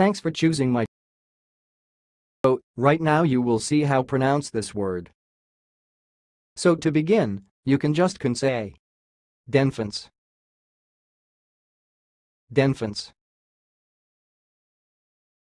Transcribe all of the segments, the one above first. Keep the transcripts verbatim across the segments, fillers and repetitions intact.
Thanks for choosing my video. Right now you will see how pronounce this word. So to begin, you can just can say DENFENCE. DENFENCE.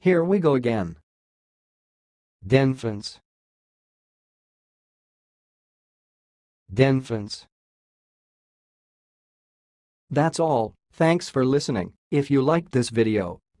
Here we go again. DENFENCE. DENFENCE. That's all. Thanks for listening. If you liked this video,